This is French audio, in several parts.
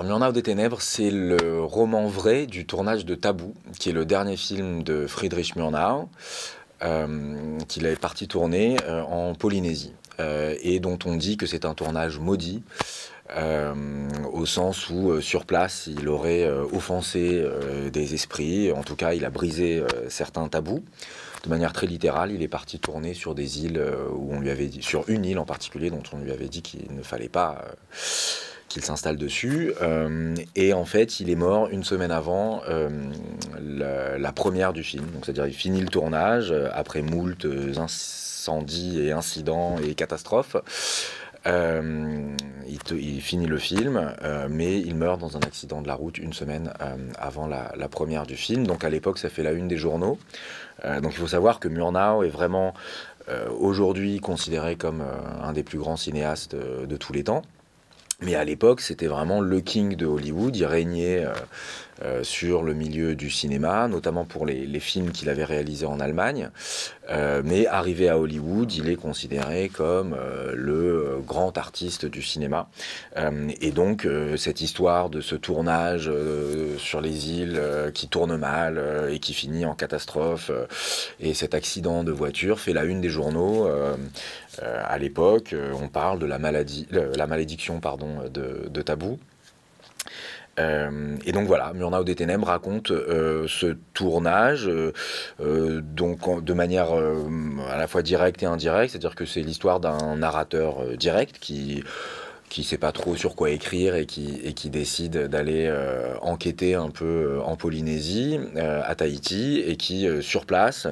Alors Murnau des ténèbres, c'est le roman vrai du tournage de Tabou, qui est le dernier film de Friedrich Murnau, qu'il est parti tourner en Polynésie, et dont on dit que c'est un tournage maudit, au sens où sur place il aurait offensé des esprits, en tout cas il a brisé certains tabous. De manière très littérale, il est parti tourner sur des îles où on lui avait dit, sur une île en particulier dont on lui avait dit qu'il ne fallait pas qu'il s'installe dessus, et en fait il est mort une semaine avant la première du film, donc c'est-à-dire il finit le tournage après moult incendies et incidents et catastrophes. Il finit le film, mais il meurt dans un accident de la route une semaine avant la première du film. Donc à l'époque, ça fait la une des journaux. Donc il faut savoir que Murnau est vraiment aujourd'hui considéré comme un des plus grands cinéastes de tous les temps. Mais à l'époque, c'était vraiment le king de Hollywood. Il régnait sur le milieu du cinéma, notamment pour les films qu'il avait réalisés en Allemagne. Mais arrivé à Hollywood, il est considéré comme le grand artiste du cinéma. Et donc, cette histoire de ce tournage sur les îles qui tourne mal et qui finit en catastrophe, et cet accident de voiture fait la une des journaux. À l'époque, on parle de la malédiction pardon, de Tabou. Et donc voilà, Murnau des ténèbres raconte ce tournage donc de manière à la fois directe et indirecte, c'est-à-dire que c'est l'histoire d'un narrateur direct qui sait pas trop sur quoi écrire et qui décide d'aller enquêter un peu en Polynésie, à Tahiti, et qui, sur place,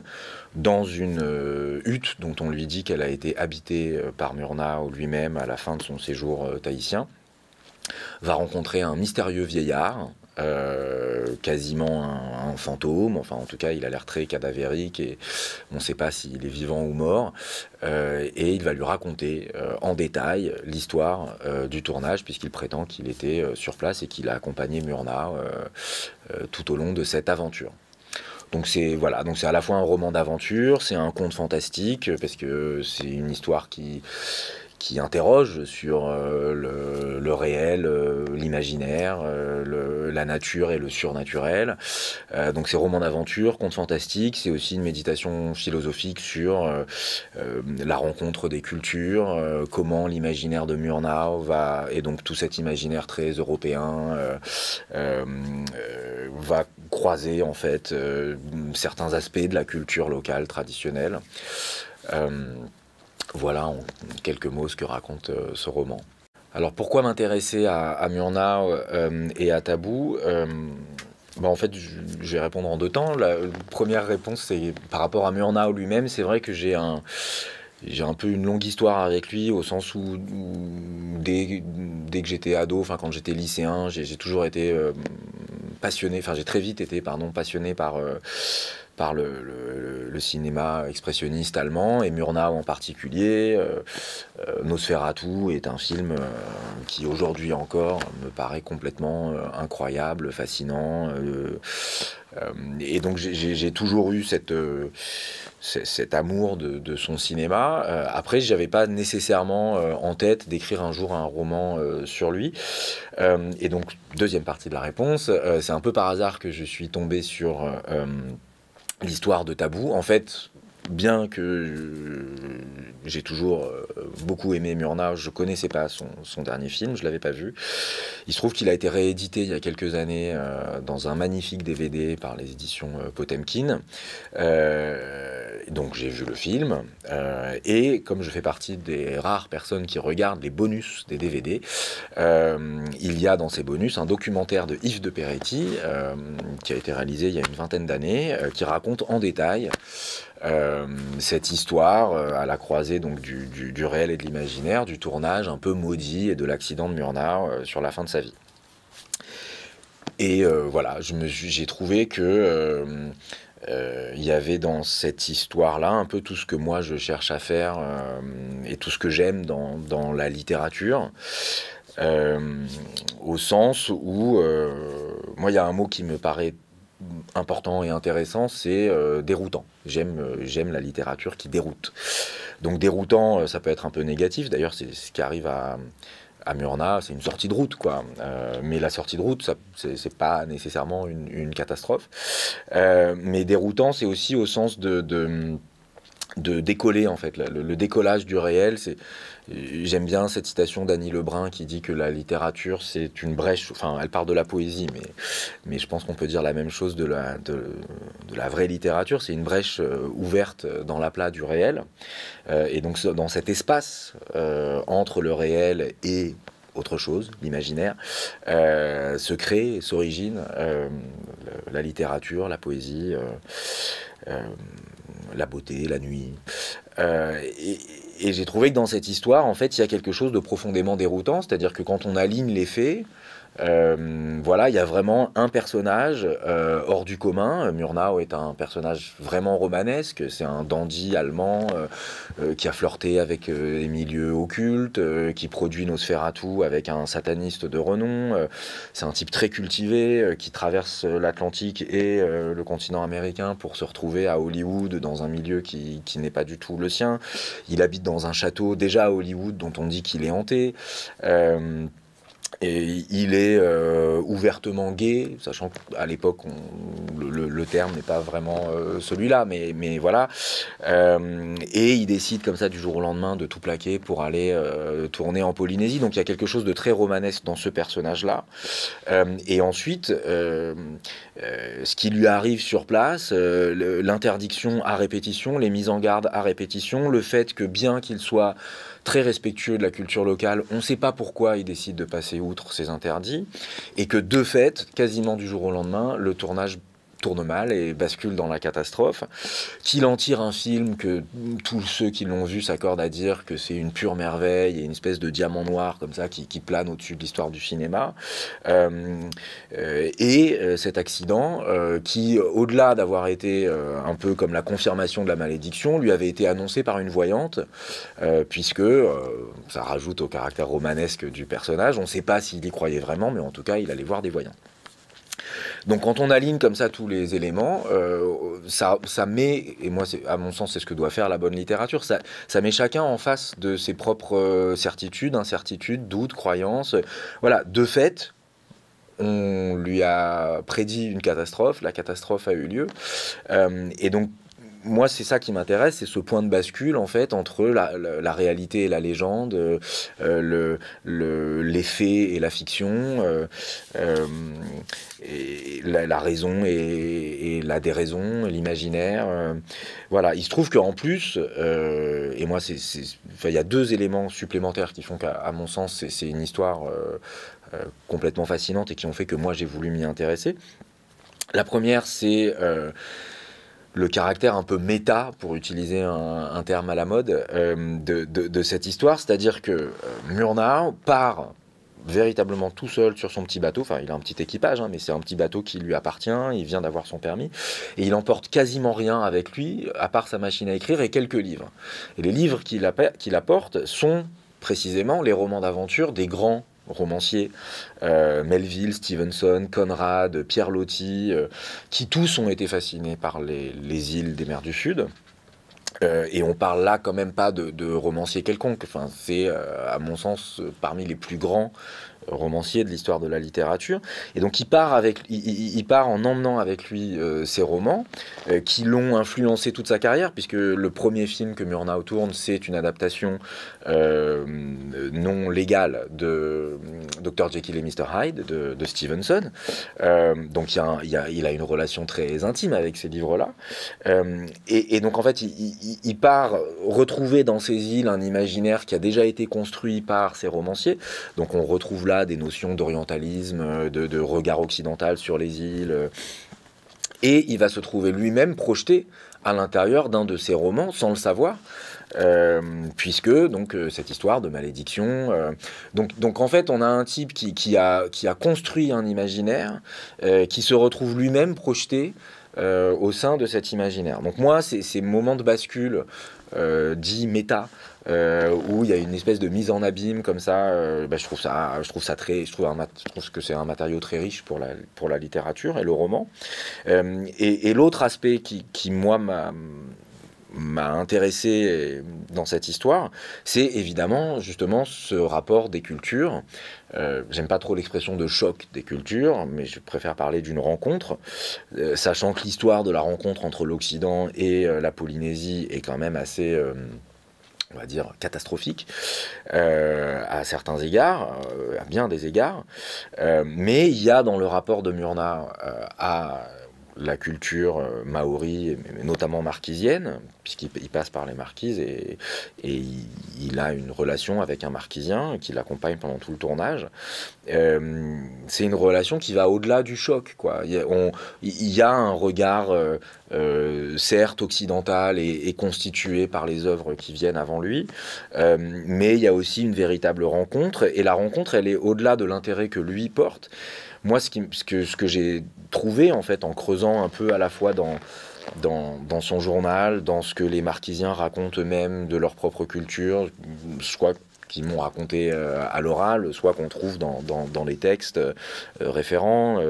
dans une hutte dont on lui dit qu'elle a été habitée par Murnau lui-même à la fin de son séjour tahitien, va rencontrer un mystérieux vieillard, quasiment un fantôme, enfin en tout cas il a l'air très cadavérique et on ne sait pas s'il est vivant ou mort, et il va lui raconter en détail l'histoire du tournage, puisqu'il prétend qu'il était sur place et qu'il a accompagné Murnau tout au long de cette aventure. Donc c'est voilà, donc c'est à la fois un roman d'aventure, c'est un conte fantastique, parce que c'est une histoire qui interroge sur le réel, l'imaginaire, la nature et le surnaturel. Donc c'est roman d'aventure, conte fantastique, c'est aussi une méditation philosophique sur la rencontre des cultures, comment l'imaginaire de Murnau va, et donc tout cet imaginaire très européen, va croiser en fait certains aspects de la culture locale traditionnelle. Voilà en quelques mots ce que raconte ce roman. Alors pourquoi m'intéresser à Murnau et à Tabou? En fait, je vais répondre en deux temps. La première réponse, c'est par rapport à Murnau lui-même. C'est vrai que j'ai un peu une longue histoire avec lui, au sens où dès que j'étais ado, enfin quand j'étais lycéen, j'ai toujours été passionné, enfin j'ai très vite été, pardon, passionné par le cinéma expressionniste allemand, et Murnau en particulier. Nosferatu est un film qui aujourd'hui encore me paraît complètement incroyable, fascinant, et donc j'ai toujours eu cet amour de son cinéma. Après, je n'avais pas nécessairement en tête d'écrire un jour un roman sur lui. Et donc, deuxième partie de la réponse, c'est un peu par hasard que je suis tombé sur l'histoire de Tabou. En fait, bien que j'ai toujours beaucoup aimé Murnau, je ne connaissais pas son dernier film, je ne l'avais pas vu. Il se trouve qu'il a été réédité il y a quelques années dans un magnifique DVD par les éditions Potemkin. Donc j'ai vu le film, et comme je fais partie des rares personnes qui regardent les bonus des DVD, il y a dans ces bonus un documentaire de Yves de Peretti qui a été réalisé il y a une vingtaine d'années, qui raconte en détail cette histoire à la croisée donc du réel et de l'imaginaire, du tournage un peu maudit et de l'accident de Murnau sur la fin de sa vie. Et voilà, j'ai trouvé que il y avait dans cette histoire-là un peu tout ce que moi je cherche à faire et tout ce que j'aime dans la littérature, au sens où moi il y a un mot qui me paraît important et intéressant, c'est déroutant. J'aime la littérature qui déroute. Donc déroutant, ça peut être un peu négatif. D'ailleurs, c'est ce qui arrive à à Murnau, c'est une sortie de route, quoi. Mais la sortie de route, c'est pas nécessairement une catastrophe. Mais déroutant, c'est aussi au sens de décoller, en fait. Le décollage du réel, c'est... J'aime bien cette citation d'Annie Lebrun qui dit que la littérature, c'est une brèche... Enfin, elle part de la poésie, mais je pense qu'on peut dire la même chose de la vraie littérature. C'est une brèche ouverte dans l'aplat du réel. Et donc, dans cet espace entre le réel et autre chose, l'imaginaire, se crée et s'origine la littérature, la poésie, la beauté, la nuit... Et j'ai trouvé que dans cette histoire, en fait, il y a quelque chose de profondément déroutant, c'est-à-dire que quand on aligne les faits, voilà, il y a vraiment un personnage hors du commun. Murnau est un personnage vraiment romanesque, c'est un dandy allemand qui a flirté avec les milieux occultes, qui produit Nosferatu avec un sataniste de renom. C'est un type très cultivé qui traverse l'Atlantique et le continent américain pour se retrouver à Hollywood dans un milieu qui n'est pas du tout le sien. Il habite dans un château déjà à Hollywood dont on dit qu'il est hanté. Et il est ouvertement gay, sachant qu'à l'époque, le terme n'est pas vraiment celui-là, mais voilà. Et il décide comme ça du jour au lendemain de tout plaquer pour aller tourner en Polynésie. Donc il y a quelque chose de très romanesque dans ce personnage-là. Et ensuite, ce qui lui arrive sur place, l'interdiction à répétition, les mises en garde à répétition, le fait que bien qu'il soit... très respectueux de la culture locale, on ne sait pas pourquoi il décide de passer outre ces interdits, et que de fait, quasiment du jour au lendemain, le tournage tourne mal et bascule dans la catastrophe, qu'il en tire un film que tous ceux qui l'ont vu s'accordent à dire que c'est une pure merveille et une espèce de diamant noir comme ça qui plane au-dessus de l'histoire du cinéma. Et cet accident qui, au-delà d'avoir été un peu comme la confirmation de la malédiction, lui avait été annoncé par une voyante, puisque ça rajoute au caractère romanesque du personnage. On ne sait pas s'il y croyait vraiment, mais en tout cas, il allait voir des voyants. Donc quand on aligne comme ça tous les éléments, ça met, et moi à mon sens c'est ce que doit faire la bonne littérature, ça met chacun en face de ses propres certitudes, incertitudes, doutes, croyances. Voilà, de fait, on lui a prédit une catastrophe, la catastrophe a eu lieu, et donc moi, c'est ça qui m'intéresse, c'est ce point de bascule, en fait, entre la réalité et la légende, les faits et la fiction, et la raison et la déraison, l'imaginaire. Voilà, il se trouve qu'en plus, et moi, il y a deux éléments supplémentaires qui font qu'à mon sens, c'est une histoire complètement fascinante et qui ont fait que moi, j'ai voulu m'y intéresser. La première, c'est... le caractère un peu méta, pour utiliser un terme à la mode, de cette histoire, c'est-à-dire que Murnau part véritablement tout seul sur son petit bateau, enfin il a un petit équipage, hein, mais c'est un petit bateau qui lui appartient, il vient d'avoir son permis, et il emporte quasiment rien avec lui, à part sa machine à écrire et quelques livres. Et les livres qu'il apporte sont précisément les romans d'aventure des grands romanciers, Melville, Stevenson, Conrad, Pierre Loti, qui tous ont été fascinés par les îles des mers du Sud. Et on parle là quand même pas de romancier quelconque. Enfin, c'est, à mon sens, parmi les plus grands romancier de l'histoire de la littérature, et donc il part en emmenant avec lui ses romans qui l'ont influencé toute sa carrière, puisque le premier film que Murnau tourne, c'est une adaptation non légale de Dr. Jekyll et Mr. Hyde de Stevenson, donc il a une relation très intime avec ces livres-là, et donc en fait il part retrouver dans ces îles un imaginaire qui a déjà été construit par ces romanciers, donc on retrouve là des notions d'orientalisme, de regard occidental sur les îles. Et il va se trouver lui-même projeté à l'intérieur d'un de ses romans, sans le savoir, puisque donc cette histoire de malédiction... donc en fait, on a un type qui a construit un imaginaire, qui se retrouve lui-même projeté au sein de cet imaginaire. Donc moi, ces moments de bascule dits méta, où il y a une espèce de mise en abîme comme ça, je trouve que c'est un matériau très riche pour la littérature et le roman. Et l'autre aspect qui moi m'a intéressé dans cette histoire, c'est évidemment justement ce rapport des cultures. J'aime pas trop l'expression de choc des cultures, mais je préfère parler d'une rencontre, sachant que l'histoire de la rencontre entre l'Occident et la Polynésie est quand même assez... on va dire, catastrophique, à certains égards, à bien des égards. Mais il y a dans le rapport de Murnau à la culture maori, mais notamment marquisienne, puisqu'il passe par les marquises, et il a une relation avec un marquisien qui l'accompagne pendant tout le tournage. C'est une relation qui va au-delà du choc, quoi. Il y a un regard, certes occidental et constitué par les œuvres qui viennent avant lui, mais il y a aussi une véritable rencontre, et la rencontre, elle est au-delà de l'intérêt que lui porte. Moi, ce que j'ai trouvé, en fait, en creusant un peu à la fois dans son journal, dans ce que les marquisiens racontent eux-mêmes de leur propre culture, soit qu'ils m'ont raconté à l'oral, soit qu'on trouve dans les textes référents,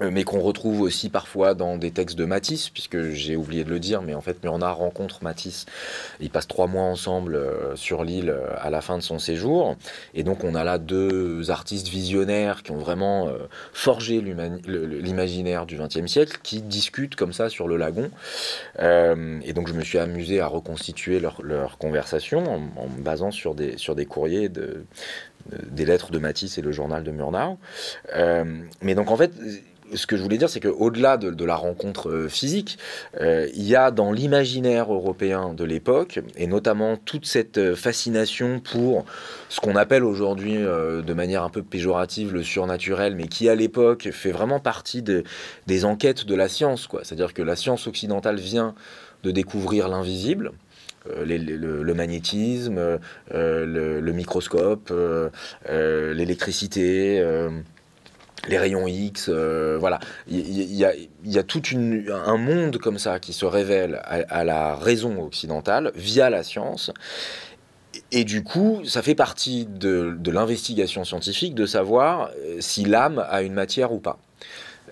mais qu'on retrouve aussi parfois dans des textes de Matisse, puisque j'ai oublié de le dire, mais en fait Murnau rencontre Matisse, ils passent 3 mois ensemble sur l'île à la fin de son séjour, et donc on a là 2 artistes visionnaires qui ont vraiment forgé l'imaginaire du XXe siècle, qui discutent comme ça sur le lagon, et donc je me suis amusé à reconstituer leur conversation en me basant sur des courriers des lettres de Matisse et le journal de Murnau. Mais donc en fait... Ce que je voulais dire, c'est qu'au-delà de la rencontre physique, il y a dans l'imaginaire européen de l'époque, et notamment toute cette fascination pour ce qu'on appelle aujourd'hui de manière un peu péjorative le surnaturel, mais qui à l'époque fait vraiment partie des enquêtes de la science, quoi. C'est-à-dire que la science occidentale vient de découvrir l'invisible, le magnétisme, le microscope, l'électricité... les rayons X, voilà. Il y a tout un monde comme ça qui se révèle à la raison occidentale via la science. Et du coup, ça fait partie de l'investigation scientifique de savoir si l'âme a une matière ou pas.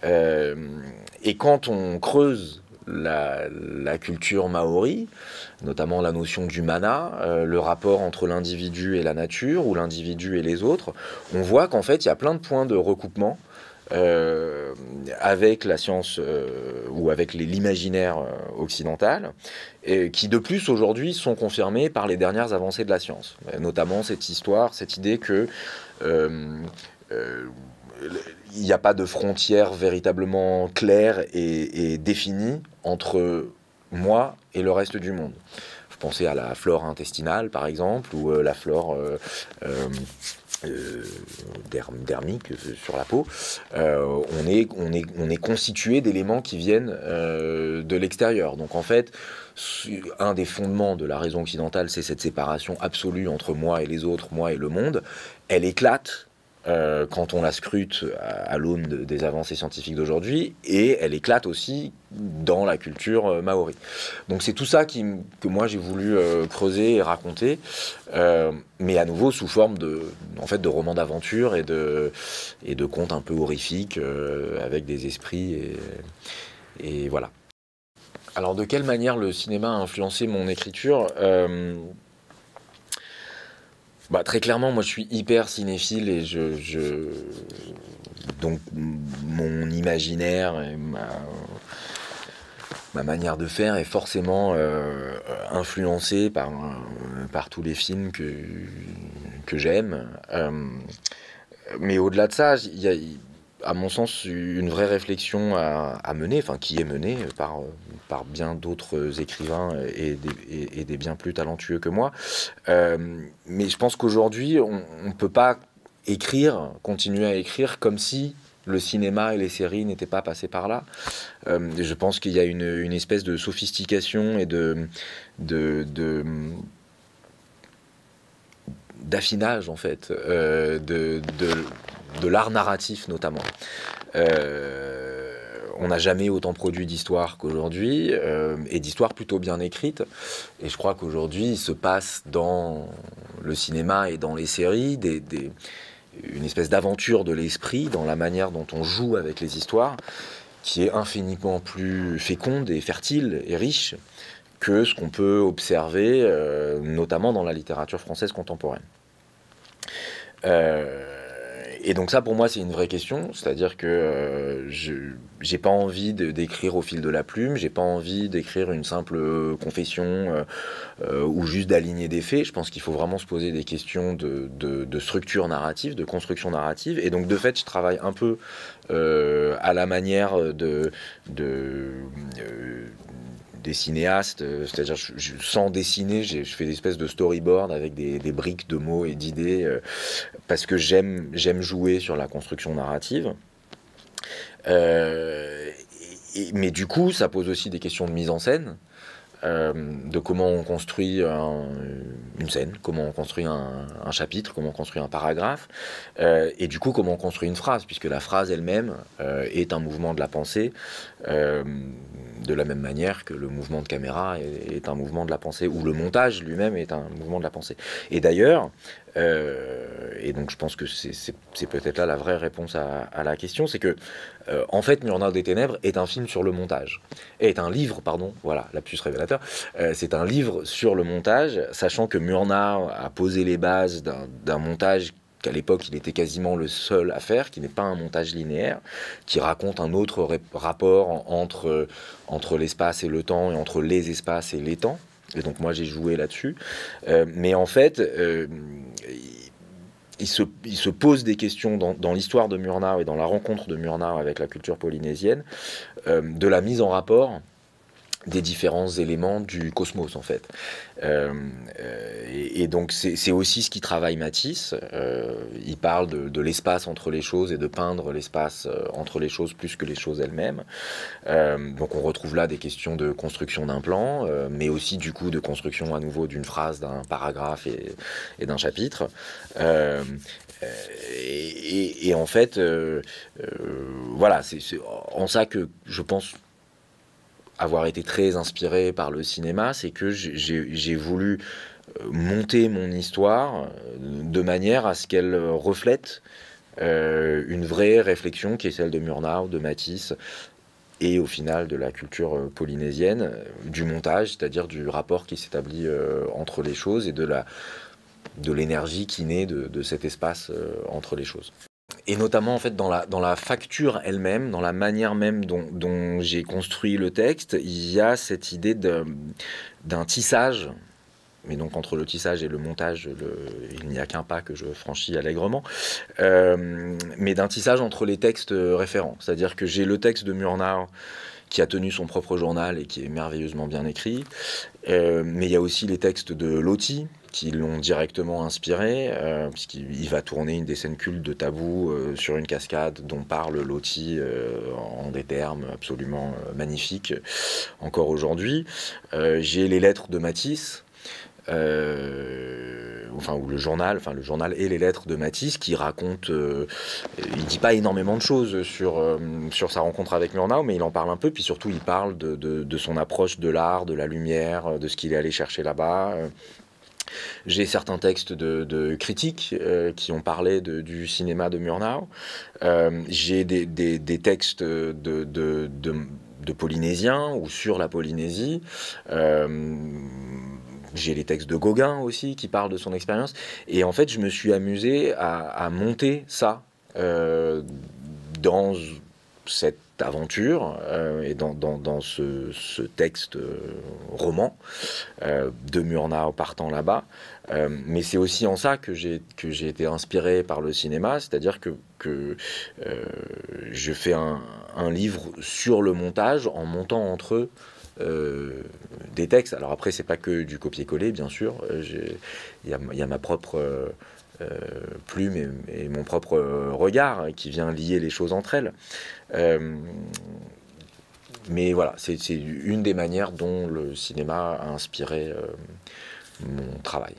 Et quand on creuse la culture maori, notamment la notion du mana, le rapport entre l'individu et la nature, ou l'individu et les autres, on voit qu'en fait, il y a plein de points de recoupement avec la science ou avec l'imaginaire occidental, et qui de plus aujourd'hui sont confirmés par les dernières avancées de la science. Notamment cette idée que... il n'y a pas de frontière véritablement claire et définie entre moi et le reste du monde. Vous pensez à la flore intestinale, par exemple, ou la flore dermique sur la peau. On est constitué d'éléments qui viennent de l'extérieur. Donc en fait, un des fondements de la raison occidentale, c'est cette séparation absolue entre moi et les autres, moi et le monde. Elle éclate quand on la scrute à l'aune des avancées scientifiques d'aujourd'hui, et elle éclate aussi dans la culture maori. Donc c'est tout ça que moi j'ai voulu creuser et raconter, mais à nouveau sous forme de romans d'aventure et de contes un peu horrifiques avec des esprits, et voilà. Alors de quelle manière le cinéma a influencé mon écriture? Bah, très clairement, moi je suis hyper cinéphile, et donc mon imaginaire et ma manière de faire est forcément influencée par tous les films que j'aime. Mais au-delà de ça, il y a, à mon sens, une vraie réflexion à mener, enfin qui est menée par bien d'autres écrivains et des bien plus talentueux que moi. Mais je pense qu'aujourd'hui, on ne peut pas continuer à écrire comme si le cinéma et les séries n'étaient pas passés par là. Je pense qu'il y a une espèce de sophistication et d'affinage, en fait, de l'art narratif notamment. On n'a jamais autant produit d'histoires qu'aujourd'hui, et d'histoires plutôt bien écrites. Et je crois qu'aujourd'hui, il se passe dans le cinéma et dans les séries une espèce d'aventure de l'esprit dans la manière dont on joue avec les histoires, qui est infiniment plus féconde et fertile et riche que ce qu'on peut observer, notamment dans la littérature française contemporaine. Et donc ça, pour moi, c'est une vraie question, c'est-à-dire que je n'ai pas envie d'écrire au fil de la plume, j'ai pas envie d'écrire une simple confession ou juste d'aligner des faits. Je pense qu'il faut vraiment se poser des questions de structure narrative, de construction narrative. Et donc, de fait, je travaille un peu à la manière des cinéastes, c'est-à-dire sans dessiner, je fais des espèces de storyboard avec des briques de mots et d'idées, parce que j'aime jouer sur la construction narrative. Mais du coup, ça pose aussi des questions de mise en scène, de comment on construit une scène, comment on construit un chapitre, comment on construit un paragraphe, et du coup, comment on construit une phrase, puisque la phrase elle-même est un mouvement de la pensée, de la même manière que le mouvement de caméra est un mouvement de la pensée, ou le montage lui-même est un mouvement de la pensée. Et d'ailleurs, et donc je pense que c'est peut-être là la vraie réponse à la question, c'est que en fait Murnau des ténèbres est un film sur le montage, est un livre, pardon, voilà, lapsus révélateur, c'est un livre sur le montage, sachant que Murnau a posé les bases d'un montage qu'à l'époque il était quasiment le seul à faire, qui n'est pas un montage linéaire, qui raconte un autre rapport entre l'espace et le temps, et entre les espaces et les temps. Et donc moi j'ai joué là-dessus. Mais en fait, il se pose des questions dans l'histoire de Murnau et dans la rencontre de Murnau avec la culture polynésienne, de la mise en rapport des différents éléments du cosmos, en fait. Et donc, c'est aussi ce qui travaille Matisse. Il parle de l'espace entre les choses et de peindre l'espace entre les choses plus que les choses elles-mêmes. Donc, on retrouve là des questions de construction d'un plan, mais aussi, du coup, de construction à nouveau d'une phrase, d'un paragraphe et d'un chapitre. Et en fait, voilà, c'est en ça que je pense avoir été très inspiré par le cinéma, c'est que j'ai voulu monter mon histoire de manière à ce qu'elle reflète une vraie réflexion qui est celle de Murnau, de Matisse, et au final de la culture polynésienne, du montage, c'est-à-dire du rapport qui s'établit entre les choses et de l'énergie qui naît de cet espace entre les choses. Et notamment en fait dans la facture elle-même, dans la manière même dont j'ai construit le texte, il y a cette idée d'un tissage. Mais donc entre le tissage et le montage, il n'y a qu'un pas que je franchis allègrement, mais d'un tissage entre les textes référents. C'est-à-dire que j'ai le texte de Murnau qui a tenu son propre journal et qui est merveilleusement bien écrit, mais il y a aussi les textes de Loti, qui l'ont directement inspiré, puisqu'il va tourner une des scènes cultes de Tabou sur une cascade dont parle Loti en des termes absolument magnifiques encore aujourd'hui. J'ai les lettres de Matisse, ou le journal et les lettres de Matisse, qui raconte, il dit pas énormément de choses sur sa rencontre avec Murnau, mais il en parle un peu, puis surtout il parle de son approche de l'art, de la lumière, de ce qu'il est allé chercher là-bas. J'ai certains textes de critiques qui ont parlé du cinéma de Murnau. J'ai des textes de Polynésiens ou sur la Polynésie. J'ai les textes de Gauguin aussi qui parlent de son expérience. Et en fait, je me suis amusé à monter ça dans cette aventure et dans ce texte roman de Murnau partant là-bas. Mais c'est aussi en ça que j'ai été inspiré par le cinéma, c'est-à-dire que je fais un livre sur le montage en montant entre eux des textes. Alors après, c'est pas que du copier-coller, bien sûr. Il y a ma propre plume et mon propre regard qui vient lier les choses entre elles. Mais voilà, c'est une des manières dont le cinéma a inspiré mon travail.